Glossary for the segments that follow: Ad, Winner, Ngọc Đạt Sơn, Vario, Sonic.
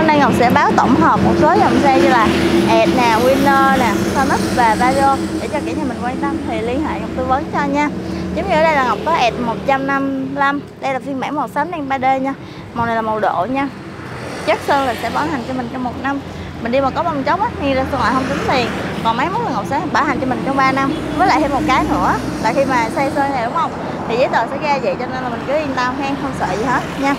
Hôm nay Ngọc sẽ báo tổng hợp một số dòng xe như là Ad nè, Winner nè, Sonic và Vario. Để cho cả nhà mình quan tâm thì liên hệ Ngọc tư vấn cho nha. Giống như ở đây là Ngọc có Ad 155. Đây là phiên bản màu xám đen 3D nha. Màu này là màu đỏ nha. Chất sơn là sẽ bảo hành cho mình trong 1 năm. Mình đi mà có bông chóc á, thì ra ngoài không tính tiền. Còn máy móc là Ngọc sẽ bảo hành cho mình trong 3 năm. Với lại thêm một cái nữa là khi mà xây sơn này đúng không, thì giấy tờ sẽ ra vậy, cho nên là mình cứ yên tâm hen, không sợ gì hết nha.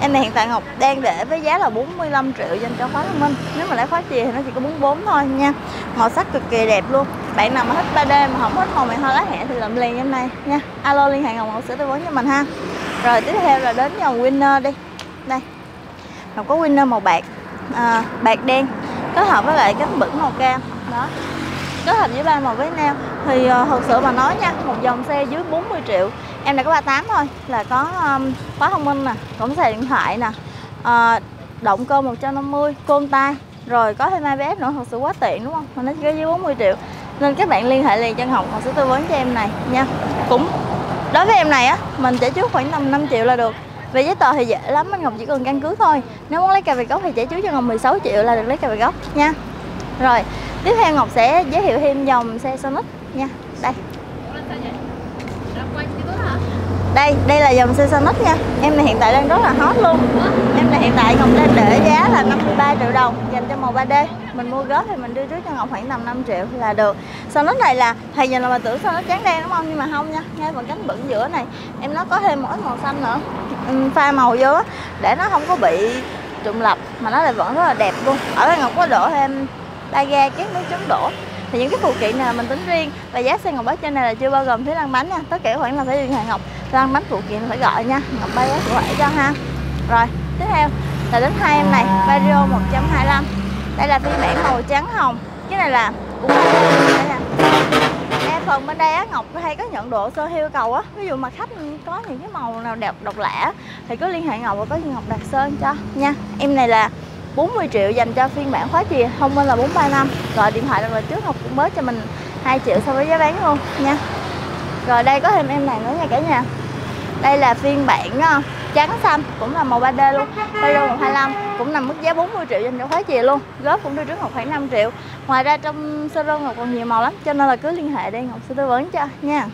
Em này hiện tại Ngọc đang để với giá là 45 triệu dành cho khóa thông minh. Nếu mà lấy khóa chìa thì nó chỉ có 44 thôi nha. Màu sắc cực kỳ đẹp luôn. Bạn nào mà thích 3D mà không thích màu mày hoa lá hẹ thì làm liền em này nha. Alo liên hệ Ngọc sẽ tư vấn cho mình ha. Rồi tiếp theo là đến dòng Winner đi. Đây Ngọc có Winner màu bạc, bạc đen kết hợp với lại cánh bửng màu cam. Đó, kết hợp với ba màu với nhau. Thì thật sự mà nói nha, một dòng xe dưới 40 triệu em đã có 38 thôi là có khóa thông minh nè, cổng xài điện thoại nè, động cơ 150, côn tay, rồi có thêm ABS nữa, thật sự quá tiện đúng không? Mà nó chỉ có dưới 40 triệu nên các bạn liên hệ liền cho Ngọc sẽ tư vấn cho em này nha. Cũng đối với em này á, mình trả trước khoảng tầm 5 triệu là được. Về giấy tờ thì dễ lắm, anh Ngọc chỉ cần căn cước thôi. Nếu muốn lấy cà vẹt gốc thì trả trước cho Ngọc 16 triệu là được lấy cà vẹt gốc nha. Rồi tiếp theo Ngọc sẽ giới thiệu thêm dòng xe Sonic nha. Đây đây là dòng xe Sonic nha. Em này hiện tại đang rất là hot luôn. Em này hiện tại Ngọc đang để giá là 53 triệu đồng dành cho màu 3D. Mình mua góp thì mình đưa trước cho Ngọc khoảng tầm 5 triệu là được. Sonic này là thầy nhìn là mình tưởng Sonic trắng đen đúng không, nhưng mà không nha. Ngay phần cánh bựng giữa này em nó có thêm một ít màu xanh nữa, pha màu vô để nó không có bị trụng lập mà nó lại vẫn rất là đẹp luôn. Ở đây Ngọc có đổ thêm ba ga các nước chống đổ. Thì những cái phụ kiện này mình tính riêng. Và giá xe Ngọc báo trên này là chưa bao gồm phí lăn bánh nha. Tất cả khoảng là phải liên hệ Ngọc, lăn bánh phụ kiện phải gọi nha, Ngọc bay giá của lại cho ha. Rồi tiếp theo là đến hai em này, Vario 125. Đây là phiên bản màu trắng hồng. Cái này là cũng đa phần bên đây á, Ngọc hay có nhận độ sơ yêu cầu á. Ví dụ mà khách có những cái màu nào đẹp độc lạ thì cứ liên hệ Ngọc và có Ngọc Đạt Sơn cho nha. Em này là 40 triệu dành cho phiên bản khóa chìa thông minh là 435. Gọi điện thoại lần trước Ngọc cũng mới cho mình 2 triệu so với giá bán luôn nha. Rồi đây có thêm em này nữa nha cả nhà. Đây là phiên bản trắng xanh, cũng là màu 3D luôn, Vario 125, cũng nằm mức giá 40 triệu dành cho khóa chìa luôn. Góp cũng đưa trước Ngọc khoảng 5 triệu. Ngoài ra trong showroom Ngọc còn nhiều màu lắm, cho nên là cứ liên hệ đi, Ngọc sẽ tư vấn cho nha.